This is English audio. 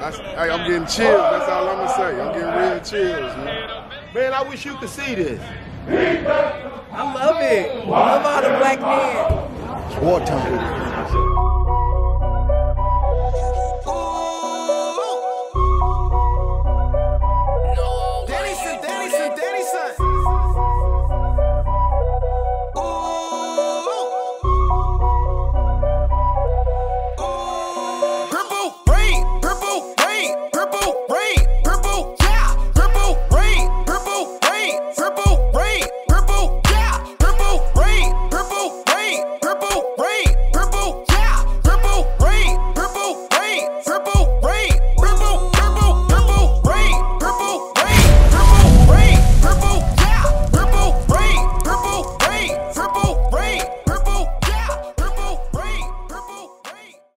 Hey, I'm getting chills. That's all I'm going to say. I'm getting real chills, man. Man, I wish you could see this. I love it. I love all the black men. It's war time.